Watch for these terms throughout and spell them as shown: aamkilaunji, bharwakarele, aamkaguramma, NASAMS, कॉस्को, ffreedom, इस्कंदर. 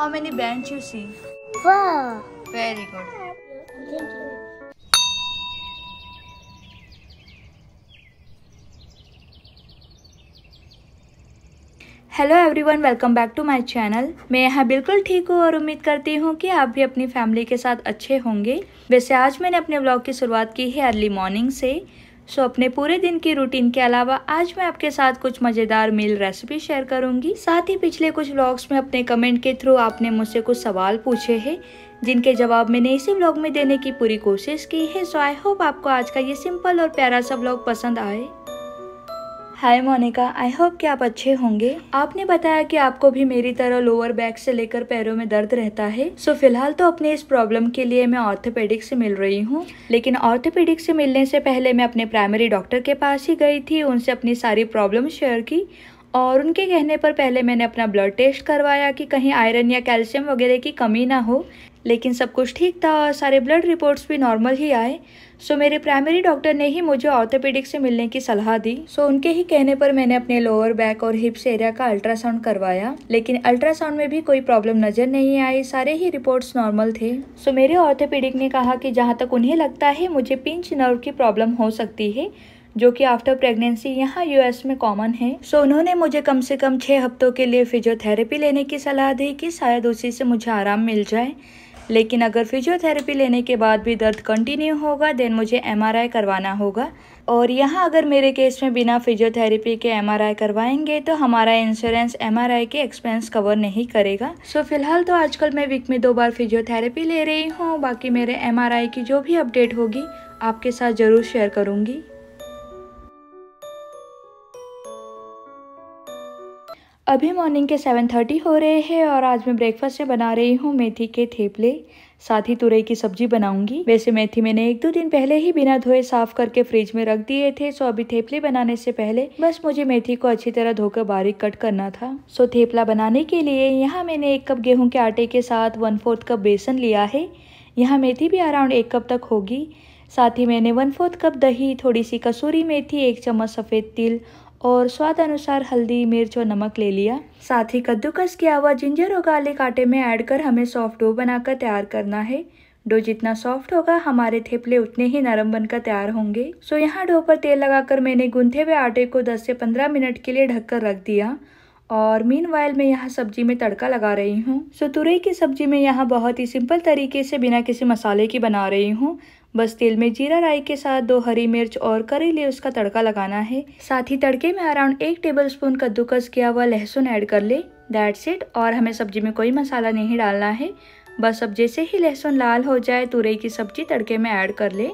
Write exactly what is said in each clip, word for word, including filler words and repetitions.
How many branches you see? Four. Very good. Thank you. Hello everyone, welcome back to my channel. मैं यहाँ बिल्कुल ठीक हूँ और उम्मीद करती हूँ कि आप भी अपनी फैमिली के साथ अच्छे होंगे। वैसे आज मैंने अपने व्लॉग की शुरुआत की है अर्ली मॉर्निंग से। सो अपने पूरे दिन की रूटीन के अलावा आज मैं आपके साथ कुछ मज़ेदार मील रेसिपी शेयर करूँगी। साथ ही पिछले कुछ व्लॉग्स में अपने कमेंट के थ्रू आपने मुझसे कुछ सवाल पूछे हैं जिनके जवाब मैंने इसी व्लॉग में देने की पूरी कोशिश की है। सो आई होप आपको आज का ये सिंपल और प्यारा सा व्लॉग पसंद आए। हाय मोनिका, आई होप कि आप अच्छे होंगे। आपने बताया कि आपको भी मेरी तरह लोअर बैक से लेकर पैरों में दर्द रहता है। सो फिलहाल तो अपने इस प्रॉब्लम के लिए मैं ऑर्थोपेडिक से मिल रही हूँ, लेकिन ऑर्थोपेडिक से मिलने से पहले मैं अपने प्राइमरी डॉक्टर के पास ही गई थी। उनसे अपनी सारी प्रॉब्लम शेयर की और उनके कहने पर पहले मैंने अपना ब्लड टेस्ट करवाया कि कहीं आयरन या कैल्शियम वगैरह की कमी ना हो, लेकिन सब कुछ ठीक था और सारे ब्लड रिपोर्ट्स भी नॉर्मल ही आए। सो मेरे प्राइमरी डॉक्टर ने ही मुझे ऑर्थोपेडिक से मिलने की सलाह दी। सो उनके ही कहने पर मैंने अपने लोअर बैक और हिप्स एरिया का अल्ट्रासाउंड करवाया, लेकिन अल्ट्रासाउंड में भी कोई प्रॉब्लम नज़र नहीं आई, सारे ही रिपोर्ट्स नॉर्मल थे। सो मेरे ऑर्थोपेडिक ने कहा कि जहाँ तक उन्हें लगता है मुझे पिंच नर्व की प्रॉब्लम हो सकती है, जो कि आफ्टर प्रेगनेंसी यहाँ यूएस में कॉमन है। सो so, उन्होंने मुझे कम से कम छः हफ्तों के लिए फिजियोथेरेपी लेने की सलाह दी कि शायद उसी से मुझे आराम मिल जाए, लेकिन अगर फिजियोथेरेपी लेने के बाद भी दर्द कंटिन्यू होगा देन मुझे एमआरआई करवाना होगा। और यहाँ अगर मेरे केस में बिना फिजियोथेरेपी के एमआरआई करवाएंगे तो हमारा इंश्योरेंस एमआरआई के एक्सपेंस कवर नहीं करेगा। सो फिलहाल तो आजकल मैं वीक में दो बार फिजियोथेरेपी ले रही हूँ। बाकी मेरे एमआरआई की जो भी अपडेट होगी आपके साथ ज़रूर शेयर करूँगी। अभी मॉर्निंग के साढ़े सात हो रहे हैं और आज मैं ब्रेकफास्ट में बना रही हूँ मेथी के थेपले, साथ ही तुरई की सब्जी बनाऊंगी। वैसे मेथी मैंने एक दो दिन पहले ही बिना धोए साफ करके फ्रिज में रख दिए थे। सो अभी थेपले बनाने से पहले बस मुझे मेथी को अच्छी तरह धोकर बारीक कट करना था। सो थेपला बनाने के लिए यहाँ मैंने एक कप गेहूँ के आटे के साथ वन फोर्थ कप बेसन लिया है। यहाँ मेथी भी अराउंड एक कप तक होगी। साथ ही मैंने वन फोर्थ कप दही, थोड़ी सी कसूरी मेथी, एक चम्मच सफ़ेद तिल और स्वाद अनुसार हल्दी, मिर्च और नमक ले लिया। साथ ही कद्दूकस किया हुआ जिंजर और गार्लिक आटे में ऐड कर हमें सॉफ्ट डो बनाकर तैयार करना है। डो जितना सॉफ्ट होगा हमारे थेपले उतने ही नरम बनकर तैयार होंगे। सो यहाँ डो पर तेल लगाकर मैंने गूंथे हुए आटे को दस से पंद्रह मिनट के लिए ढककर रख दिया और मीनवाइल मैं यहाँ सब्जी में तड़का लगा रही हूँ। सो तुरई की सब्जी मैं यहाँ बहुत ही सिंपल तरीके से बिना किसी मसाले की बना रही हूँ। बस तेल में जीरा राई के साथ दो हरी मिर्च और करी लीव्स का तड़का लगाना है। साथ ही तड़के में अराउंड एक टेबलस्पून कद्दूकस किया हुआ लहसुन ऐड कर ले। That's it. और हमें सब्जी में कोई मसाला नहीं डालना है। बस अब जैसे ही लहसुन लाल हो जाए तुरई की सब्जी तड़के में ऐड कर ले।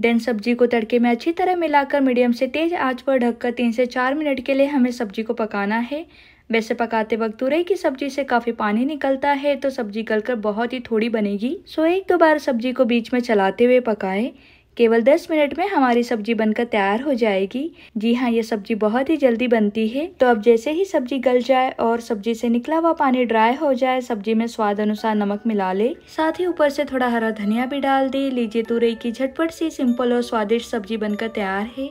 देन सब्जी को तड़के में अच्छी तरह मिलाकर मीडियम से तेज आंच पर ढककर तीन से चार मिनट के लिए हमें सब्जी को पकाना है। वैसे पकाते वक्त तुरई की सब्जी से काफ़ी पानी निकलता है तो सब्जी गलकर बहुत ही थोड़ी बनेगी। सो एक दो बार सब्जी को बीच में चलाते हुए पकाएं। केवल दस मिनट में हमारी सब्जी बनकर तैयार हो जाएगी। जी हाँ, ये सब्जी बहुत ही जल्दी बनती है। तो अब जैसे ही सब्जी गल जाए और सब्जी से निकला हुआ पानी ड्राई हो जाए सब्जी में स्वाद अनुसार नमक मिला ले। साथ ही ऊपर से थोड़ा हरा धनिया भी डाल दे। लीजिए, तुरई की झटपट सी सिंपल और स्वादिष्ट सब्जी बनकर तैयार है।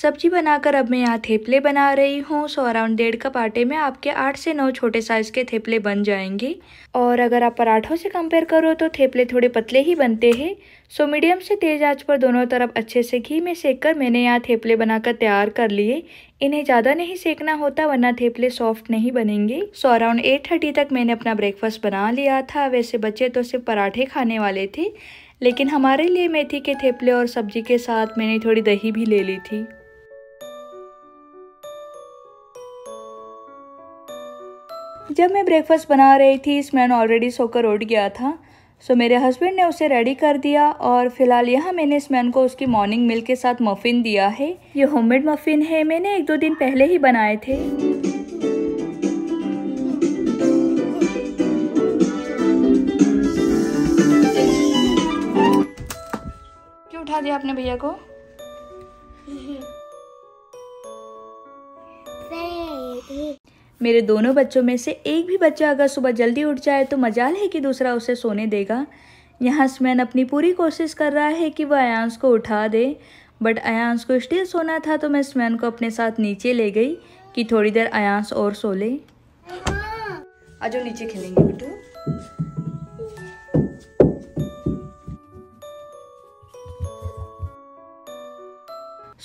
सब्जी बनाकर अब मैं यहाँ थेपले बना रही हूँ। सो अराउंड डेढ़ कप आटे में आपके आठ से नौ छोटे साइज़ के थेपले बन जाएंगे। और अगर आप पराठों से कंपेयर करो तो थेपले थोड़े पतले ही बनते हैं। सो मीडियम से तेज आंच पर दोनों तरफ अच्छे से घी में सेक कर मैंने यहाँ थेपले बनाकर तैयार कर लिए। इन्हें ज़्यादा नहीं सेकना होता वरना थेपले सॉफ्ट नहीं बनेंगे। सो अराउंड एट थर्टी तक मैंने अपना ब्रेकफास्ट बना लिया था। वैसे बच्चे तो सिर्फ पराठे खाने वाले थे, लेकिन हमारे लिए मेथी के थेपले और सब्जी के साथ मैंने थोड़ी दही भी ले ली थी। जब मैं ब्रेकफास्ट बना रही थी इसमें ऑलरेडी सोकर उठ गया था। सो मेरे हस्बैंड ने उसे रेडी कर दिया और फिलहाल यहाँ मैंने स्मैन को उसकी मॉर्निंग मिल के साथ मफिन दिया है। ये होममेड मफिन है, मैंने एक दो दिन पहले ही बनाए थे। क्यों उठा दिया आपने भैया को? मेरे दोनों बच्चों में से एक भी बच्चा अगर सुबह जल्दी उठ जाए तो मजाल है कि दूसरा उसे सोने देगा। यहाँ स्मैन अपनी पूरी कोशिश कर रहा है कि वह अयांश को उठा दे, बट अयांश को स्टिल सोना था तो मैं स्मैन को अपने साथ नीचे ले गई। कि थोड़ी देर आयांस और सो ले। आ जाओ नीचे खेलेंगे Bittu.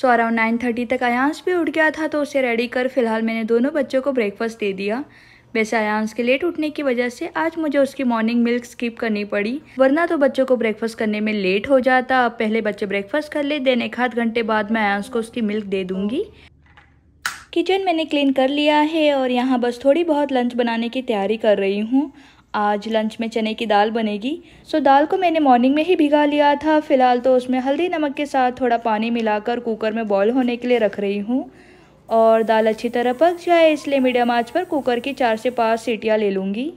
So around nine thirty तक आयांस भी उठ गया था तो उसे रेडी कर फिलहाल मैंने दोनों बच्चों को ब्रेकफास्ट दे दिया। वैसे आयांस के लेट उठने की वजह से आज मुझे उसकी मॉर्निंग मिल्क स्किप करनी पड़ी, वरना तो बच्चों को ब्रेकफास्ट करने में लेट हो जाता। अब पहले बच्चे ब्रेकफास्ट कर ले, देन एक आध घंटे बाद मैं आयांस को उसकी मिल्क दे दूंगी। किचन मैंने क्लीन कर लिया है और यहाँ बस थोड़ी बहुत लंच बनाने की तैयारी कर रही हूँ। आज लंच में चने की दाल बनेगी। सो दाल को मैंने मॉर्निंग में ही भिगा लिया था। फिलहाल तो उसमें हल्दी नमक के साथ थोड़ा पानी मिलाकर कुकर में बॉईल होने के लिए रख रही हूँ और दाल अच्छी तरह पक जाए इसलिए मीडियम आंच पर कुकर की चार से पाँच सीटियाँ ले लूँगी।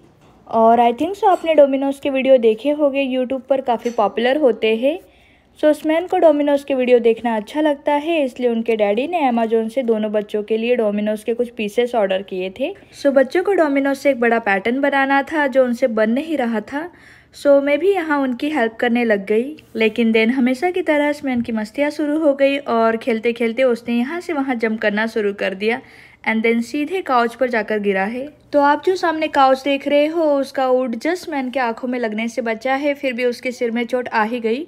और आई थिंक सो आपने डोमिनोज़ के वीडियो देखे होंगे, यूट्यूब पर काफ़ी पॉपुलर होते हैं। सो स्मैन को डोमिनोज़ के वीडियो देखना अच्छा लगता है इसलिए उनके डैडी ने अमेजोन से दोनों बच्चों के लिए डोमिनोज़ के कुछ पीसेस ऑर्डर किए थे। सो so, बच्चों को डोमिनोज़ से एक बड़ा पैटर्न बनाना था जो उनसे बन नहीं रहा था। सो so, मैं भी यहाँ उनकी हेल्प करने लग गई, लेकिन देन हमेशा की तरह स्मैन की मस्तियाँ शुरू हो गई और खेलते खेलते उसने यहाँ से वहाँ जंप करना शुरू कर दिया एंड देन सीधे काउच पर जाकर गिरा है। तो आप जो सामने काउच देख रहे हो उसका वुड जस्ट स्मैन के आँखों में लगने से बचा है, फिर भी उसके सिर में चोट आ ही गई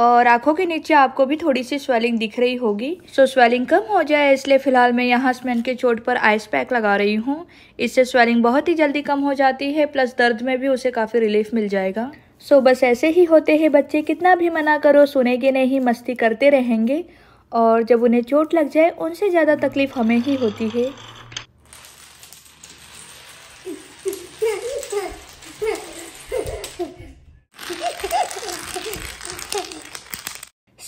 और आंखों के नीचे आपको भी थोड़ी सी स्वेलिंग दिख रही होगी। सो स्वेलिंग कम हो जाए इसलिए फ़िलहाल मैं यहाँ स्मैन के चोट पर आइस पैक लगा रही हूँ। इससे स्वेलिंग बहुत ही जल्दी कम हो जाती है, प्लस दर्द में भी उसे काफ़ी रिलीफ मिल जाएगा। सो बस ऐसे ही होते हैं बच्चे, कितना भी मना करो सुनेंगे नहीं, मस्ती करते रहेंगे और जब उन्हें चोट लग जाए उनसे ज़्यादा तकलीफ़ हमें ही होती है।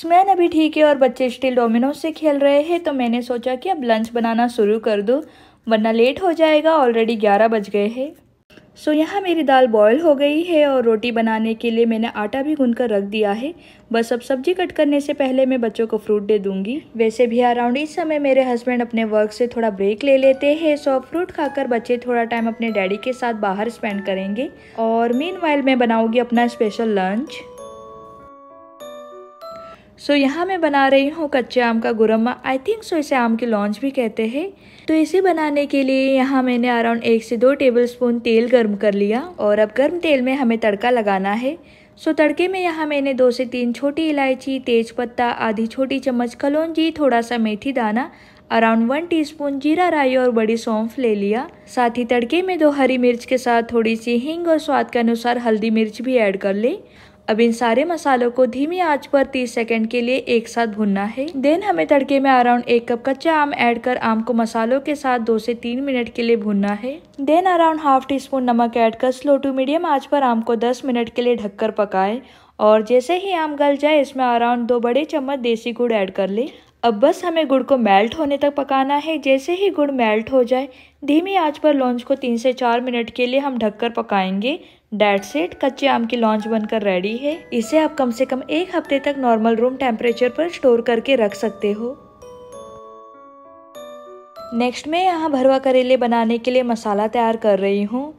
स्मैन अभी ठीक है और बच्चे स्टिल डोमिनोज से खेल रहे हैं तो मैंने सोचा कि अब लंच बनाना शुरू कर दूँ वरना लेट हो जाएगा। ऑलरेडी ग्यारह बज गए हैं। सो यहाँ मेरी दाल बॉयल हो गई है और रोटी बनाने के लिए मैंने आटा भी गूंथ कर रख दिया है। बस अब सब्जी कट करने से पहले मैं बच्चों को फ्रूट दे दूँगी। वैसे भी अराउंड इस समय मेरे हस्बैंड अपने वर्क से थोड़ा ब्रेक ले लेते हैं। सो अब फ्रूट खाकर बच्चे थोड़ा टाइम अपने डैडी के साथ बाहर स्पेंड करेंगे और मीनवाइल मैं बनाऊँगी अपना स्पेशल लंच। सो so, यहाँ मैं बना रही हूँ कच्चे आम का गुरम्मा। आई थिंक सो इसे आम की लौंज भी कहते हैं। तो इसे बनाने के लिए यहाँ मैंने अराउंड एक से दो टेबलस्पून तेल गर्म कर लिया और अब गर्म तेल में हमें तड़का लगाना है। सो so, तड़के में यहाँ मैंने दो से तीन छोटी इलायची, तेज़पत्ता, आधी छोटी चम्मच कलौंजी, थोड़ा सा मेथी दाना, अराउंड वन टीस्पून जीरा राई और बड़ी सौंफ ले लिया। साथ ही तड़के में दो हरी मिर्च के साथ थोड़ी सी हींग और स्वाद के अनुसार हल्दी मिर्च भी ऐड कर ले। अब इन सारे मसालों को धीमी आंच पर तीस सेकंड के लिए एक साथ भुनना है। देन हमें तड़के में अराउंड एक कप कच्चा आम ऐड कर आम को मसालों के साथ दो से तीन मिनट के लिए भुनना है। Then around half teaspoon नमक ऐड कर स्लो टू मीडियम आंच पर आम को दस मिनट के लिए ढककर पकाएं और जैसे ही आम गल जाए इसमें अराउंड दो बड़े चम्मच देसी गुड़ ऐड कर ले। अब बस हमें गुड़ को मेल्ट होने तक पकाना है। जैसे ही गुड़ मेल्ट हो जाए धीमी आंच पर लौंज को तीन से चार मिनट के लिए हम ढककर पकाएंगे। दैट्स इट, कच्चे आम की लौंज बनकर रेडी है। इसे आप कम से कम एक हफ्ते तक नॉर्मल रूम टेम्परेचर पर स्टोर करके रख सकते हो। नेक्स्ट मैं यहाँ भरवा करेले बनाने के लिए मसाला तैयार कर रही हूँ।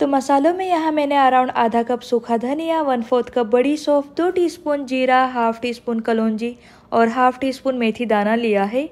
तो मसालों में यहाँ मैंने अराउंड आधा कप सूखा धनिया, वन फोर्थ कप बड़ी सौंफ, दो टीस्पून जीरा, हाफ टी स्पून कलौंजी और हाफ टी स्पून मेथी दाना लिया है।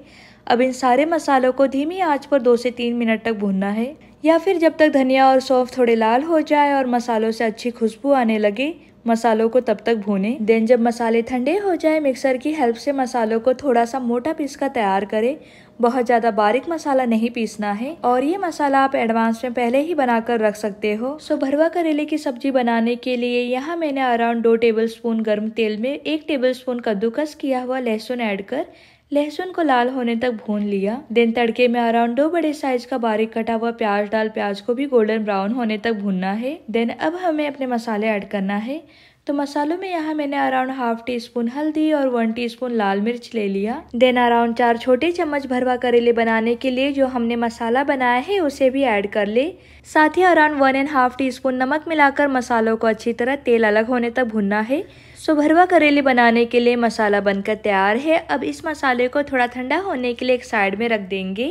अब इन सारे मसालों को धीमी आंच पर दो से तीन मिनट तक भूनना है या फिर जब तक धनिया और सौंफ थोड़े लाल हो जाए और मसालों से अच्छी खुशबू आने लगे। मसालों को तब तक भूनें। देन जब मसाले ठंडे हो जाए मिक्सर की हेल्प से मसालों को थोड़ा सा मोटा पीस का तैयार करें। बहुत ज़्यादा बारीक मसाला नहीं पीसना है और ये मसाला आप एडवांस में पहले ही बनाकर रख सकते हो। सो भरवा करेले की सब्जी बनाने के लिए यहाँ मैंने अराउंड दो टेबलस्पून गर्म तेल में एक टेबलस्पून कद्दूकस किया हुआ लहसुन ऐड कर लहसुन को लाल होने तक भून लिया। देन तड़के में अराउंड दो बड़े साइज का बारीक कटा हुआ प्याज डाल प्याज को भी गोल्डन ब्राउन होने तक भूनना है। देन अब हमें अपने मसाले ऐड करना है। तो मसालों में यहाँ मैंने अराउंड हाफ टी स्पून हल्दी और वन टीस्पून लाल मिर्च ले लिया। देन अराउंड चार छोटे चम्मच भरवा करेले बनाने के लिए जो हमने मसाला बनाया है उसे भी ऐड कर ले। साथ ही around one and half teaspoon नमक मिलाकर मसालों को अच्छी तरह तेल अलग होने तक भुनना है। सो भरवा करेले बनाने के लिए मसाला बनकर तैयार है। अब इस मसाले को थोड़ा ठंडा होने के लिए एक साइड में रख देंगे।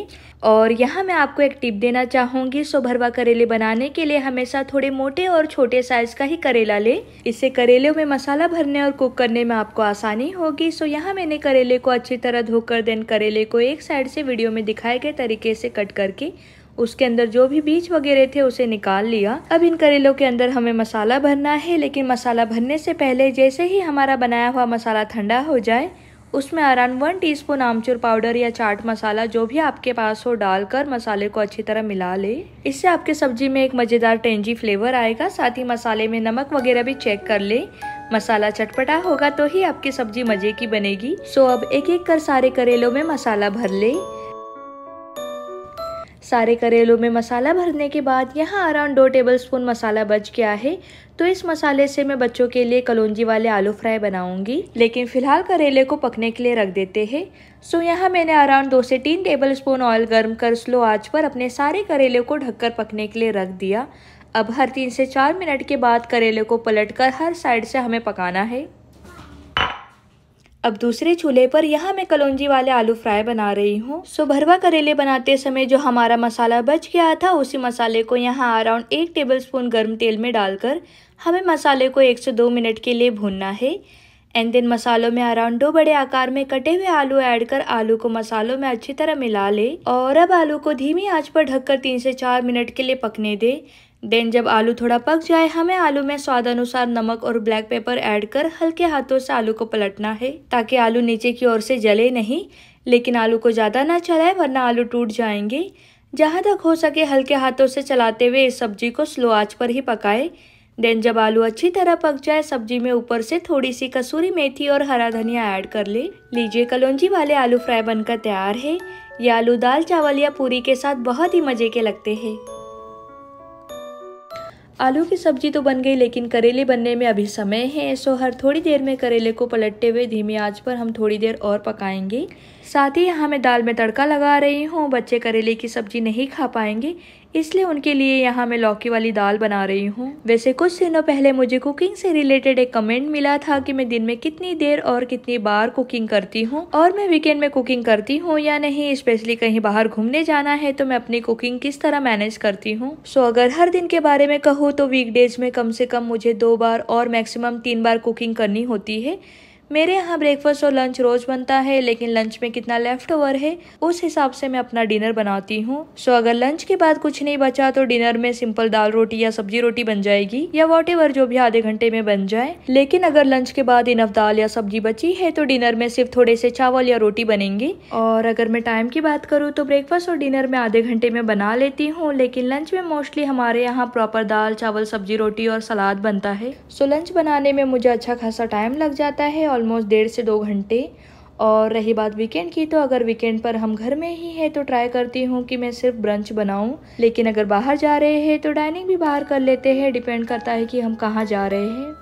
और यहाँ मैं आपको एक टिप देना चाहूँगी, सो भरवा करेले बनाने के लिए हमेशा थोड़े मोटे और छोटे साइज़ का ही करेला लें, इससे करेले में मसाला भरने और कुक करने में आपको आसानी होगी। सो यहाँ मैंने करेले को अच्छी तरह धोकर देन करेले को एक साइड से वीडियो में दिखाए गए तरीके से कट करके उसके अंदर जो भी बीज वगैरह थे उसे निकाल लिया। अब इन करेलों के अंदर हमें मसाला भरना है, लेकिन मसाला भरने से पहले जैसे ही हमारा बनाया हुआ मसाला ठंडा हो जाए उसमें अराउंड वन टीस्पून आमचूर पाउडर या चाट मसाला जो भी आपके पास हो डालकर मसाले को अच्छी तरह मिला ले। इससे आपके सब्जी में एक मज़ेदार टेंजी फ्लेवर आएगा। साथ ही मसाले में नमक वगैरह भी चेक कर ले, मसाला चटपटा होगा तो ही आपकी सब्जी मज़े की बनेगी। सो अब एक एक कर सारे करेलों में मसाला भर ले। सारे करेलों में मसाला भरने के बाद यहाँ अराउंड दो टेबलस्पून मसाला बच गया है, तो इस मसाले से मैं बच्चों के लिए कलौंजी वाले आलू फ्राई बनाऊंगी, लेकिन फ़िलहाल करेले को पकने के लिए रख देते हैं। सो यहाँ मैंने अराउंड दो से तीन टेबलस्पून ऑयल गर्म कर स्लो आंच पर अपने सारे करेले को ढककर पकने के लिए रख दिया। अब हर तीन से चार मिनट के बाद करेले को पलटकर हर साइड से हमें पकाना है। अब दूसरे चूल्हे पर यहाँ मैं कलौंजी वाले आलू फ्राई बना रही हूँ। सो भरवा करेले बनाते समय जो हमारा मसाला बच गया था उसी मसाले को यहाँ अराउंड एक टेबलस्पून गर्म तेल में डालकर हमें मसाले को एक से दो मिनट के लिए भूनना है। एंड देन मसालों में अराउंड दो बड़े आकार में कटे हुए आलू ऐड कर आलू को मसालों में अच्छी तरह मिला ले। और अब आलू को धीमी आंच पर ढककर तीन से चार मिनट के लिए पकने दे। देन जब आलू थोड़ा पक जाए हमें आलू में स्वाद अनुसार नमक और ब्लैक पेपर ऐड कर हल्के हाथों से आलू को पलटना है, ताकि आलू नीचे की ओर से जले नहीं, लेकिन आलू को ज़्यादा ना चलाए वरना आलू टूट जाएंगे। जहाँ तक हो सके हल्के हाथों से चलाते हुए इस सब्जी को स्लो आंच पर ही पकाए। देन जब आलू अच्छी तरह पक जाए सब्जी में ऊपर से थोड़ी सी कसूरी मेथी और हरा धनिया ऐड कर ले। लीजिए कलौंजी वाले आलू फ्राई बनकर तैयार है। ये आलू दाल चावल या पूरी के साथ बहुत ही मज़े के लगते हैं। आलू की सब्जी तो बन गई, लेकिन करेले बनने में अभी समय है। सो हर थोड़ी देर में करेले को पलटते हुए धीमी आंच पर हम थोड़ी देर और पकाएंगे। साथ ही यहाँ मैं दाल में तड़का लगा रही हूँ। बच्चे करेले की सब्जी नहीं खा पाएंगे, इसलिए उनके लिए यहाँ मैं लौकी वाली दाल बना रही हूँ। वैसे कुछ दिनों पहले मुझे कुकिंग से रिलेटेड एक कमेंट मिला था कि मैं दिन में कितनी देर और कितनी बार कुकिंग करती हूँ, और मैं वीकेंड में कुकिंग करती हूँ या नहीं, स्पेशली कहीं बाहर घूमने जाना है तो मैं अपनी कुकिंग किस तरह मैनेज करती हूँ। सो अगर हर दिन के बारे में कहूँ तो वीकडेज में कम से कम मुझे दो बार और मैक्सिमम तीन बार कुकिंग करनी होती है। मेरे यहाँ ब्रेकफास्ट और लंच रोज़ बनता है, लेकिन लंच में कितना लेफ़्ट ओवर है उस हिसाब से मैं अपना डिनर बनाती हूँ। सो अगर लंच के बाद कुछ नहीं बचा तो डिनर में सिंपल दाल रोटी या सब्जी रोटी बन जाएगी, या वॉटेवर जो भी आधे घंटे में बन जाए। लेकिन अगर लंच के बाद इनफ दाल या सब्जी बची है तो डिनर में सिर्फ थोड़े से चावल या रोटी बनेंगे। और अगर मैं टाइम की बात करूँ तो ब्रेकफास्ट और डिनर में आधे घंटे में बना लेती हूँ, लेकिन लंच में मोस्टली हमारे यहाँ प्रॉपर दाल चावल सब्जी रोटी और सलाद बनता है। सो लंच बनाने में मुझे अच्छा खासा टाइम लग जाता है, ऑलमोस्ट डेढ़ से दो घंटे। और रही बात वीकेंड की, तो अगर वीकेंड पर हम घर में ही हैं तो ट्राई करती हूँ कि मैं सिर्फ ब्रंच बनाऊँ, लेकिन अगर बाहर जा रहे हैं तो डाइनिंग भी बाहर कर लेते हैं। डिपेंड करता है कि हम कहाँ जा रहे हैं।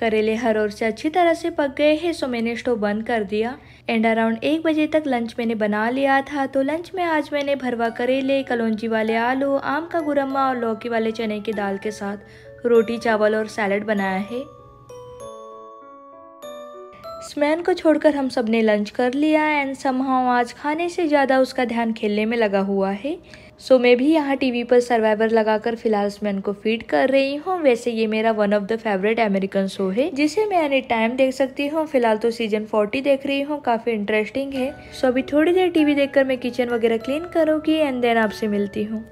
करेले हर ओर से अच्छी तरह से पक गए हैं, सो मैंने स्टोव बंद कर दिया। एंड अराउंड एक बजे तक लंच मैंने बना लिया था। तो लंच में आज मैंने भरवा करेले, कलौंजी वाले आलू, आम का गुरम्मा और लौकी वाले चने की दाल के साथ रोटी चावल और सैलड बनाया है। स्मैन को छोड़कर हम सब ने लंच कर लिया। एंड समहाउ आज खाने से ज़्यादा उसका ध्यान खेलने में लगा हुआ है। सो so, मैं भी यहाँ टीवी पर सर्वाइवर लगाकर फिलहाल मैं उनको फीड कर रही हूँ। वैसे ये मेरा one of the favourite American show है जिसे मैं एनी टाइम देख सकती हूँ। फिलहाल तो सीजन चालीस देख रही हूँ, काफ़ी इंटरेस्टिंग है। सो so, अभी थोड़ी देर टीवी देखकर मैं किचन वगैरह क्लीन करूँगी एंड देन आपसे मिलती हूँ।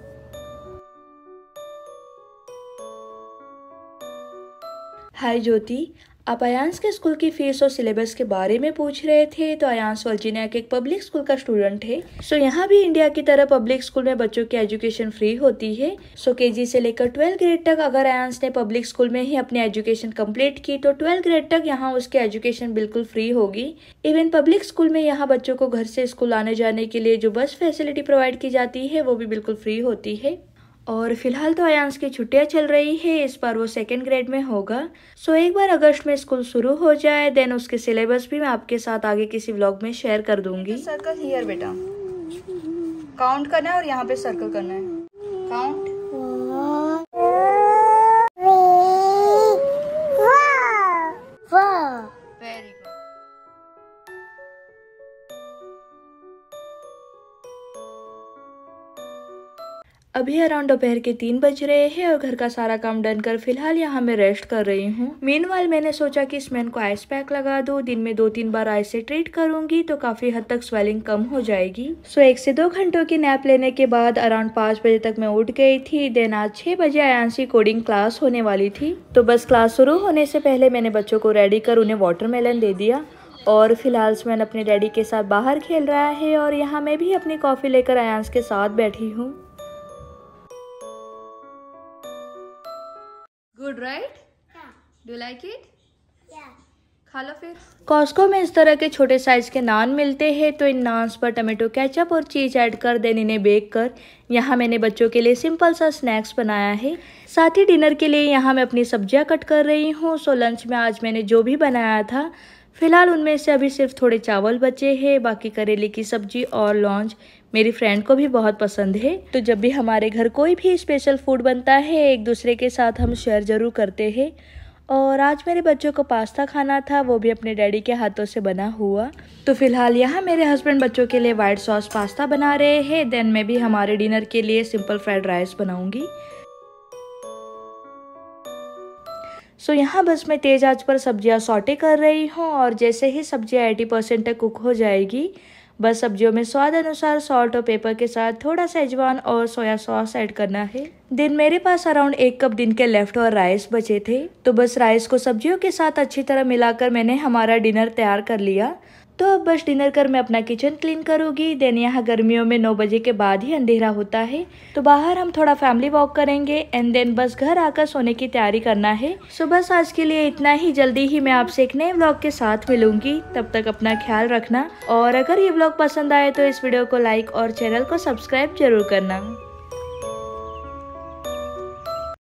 हाय ज्योति, आप अयांश के स्कूल की फीस और सिलेबस के बारे में पूछ रहे थे। तो अयांश वर्जीनिया के एक पब्लिक स्कूल का स्टूडेंट है। सो यहाँ भी इंडिया की तरह पब्लिक स्कूल में बच्चों की एजुकेशन फ्री होती है। सो केजी से लेकर ट्वेल्थ ग्रेड तक अगर अयांश ने पब्लिक स्कूल में ही अपनी एजुकेशन कंप्लीट की तो ट्वेल्थ ग्रेड तक यहाँ उसकी एजुकेशन बिल्कुल फ्री होगी। इवन पब्लिक स्कूल में यहाँ बच्चों को घर से स्कूल आने जाने के लिए जो बस फैसिलिटी प्रोवाइड की जाती है वो भी बिल्कुल फ्री होती है। और फिलहाल तो अयांश की छुट्टियां चल रही है, इस बार वो सेकेंड ग्रेड में होगा। सो एक बार अगस्त में स्कूल शुरू हो जाए देन उसके सिलेबस भी मैं आपके साथ आगे किसी व्लॉग में शेयर कर दूंगी। सर्कल हियर बेटा, काउंट करना है और यहाँ पे सर्कल करना है। Count. Very good. अभी अराउंड दोपहर के तीन बज रहे हैं और घर का सारा काम डन कर फिलहाल यहाँ मैं रेस्ट कर रही हूँ। मीनवाइल मैंने सोचा कि इस मैन को आइस पैक लगा दो, दिन में दो तीन बार आइस से ट्रीट करूंगी तो काफी हद तक स्वेलिंग कम हो जाएगी। सो एक से दो घंटों की नैप लेने के बाद अराउंड पाँच बजे तक मैं उठ गई थी। देन आज छह बजे आयांसी कोडिंग क्लास होने वाली थी तो बस क्लास शुरू होने से पहले मैंने बच्चों को रेडी कर उन्हें वाटरमेलन दे दिया और फिलहाल स्मैन अपने डैडी के साथ बाहर खेल रहा है और यहाँ मैं भी अपनी कॉफी लेकर आयांस के साथ बैठी हूँ। Good right, do like it? खा लो फिर। कॉस्को में इस तरह के छोटे साइज के नान मिलते हैं तो इन नान्स पर टमाटो केचप और चीज ऐड कर देन इन्हें बेक कर यहाँ मैंने बच्चों के लिए सिंपल सा स्नैक्स बनाया है। साथ ही डिनर के लिए यहाँ मैं अपनी सब्जियाँ कट कर रही हूँ। सो लंच में आज मैंने जो भी बनाया था फिलहाल उनमें से अभी सिर्फ थोड़े चावल बचे हैं, बाकी करेले की सब्जी और लॉन्च मेरी फ्रेंड को भी बहुत पसंद है। तो जब भी हमारे घर कोई भी स्पेशल फूड बनता है एक दूसरे के साथ हम शेयर जरूर करते हैं। और आज मेरे बच्चों को पास्ता खाना था, वो भी अपने डैडी के हाथों से बना हुआ। तो फिलहाल यहाँ मेरे हस्बैंड बच्चों के लिए वाइट सॉस पास्ता बना रहे हैं। देन मैं भी हमारे डिनर के लिए सिंपल फ्राइड राइस बनाऊँगी। सो so, यहाँ बस मैं तेज़ आंच पर सब्जियाँ सॉटे कर रही हूँ और जैसे ही सब्जियाँ अस्सी परसेंट तक कुक हो जाएगी बस सब्जियों में स्वाद अनुसार सॉल्ट और पेपर के साथ थोड़ा सा अजवाइन और सोया सॉस ऐड करना है। दिन मेरे पास अराउंड एक कप दिन के लेफ्ट और राइस बचे थे तो बस राइस को सब्जियों के साथ अच्छी तरह मिलाकर मैंने हमारा डिनर तैयार कर लिया। तो अब बस डिनर कर मैं अपना किचन क्लीन करूँगी। देन यहाँ गर्मियों में नौ बजे के बाद ही अंधेरा होता है तो बाहर हम थोड़ा फैमिली वॉक करेंगे एंड देन बस घर आकर सोने की तैयारी करना है। सो बस आज के लिए इतना ही। जल्दी ही मैं आपसे एक नए व्लॉग के साथ मिलूंगी, तब तक अपना ख्याल रखना और अगर ये व्लॉग पसंद आए तो इस वीडियो को लाइक और चैनल को सब्सक्राइब जरूर करना।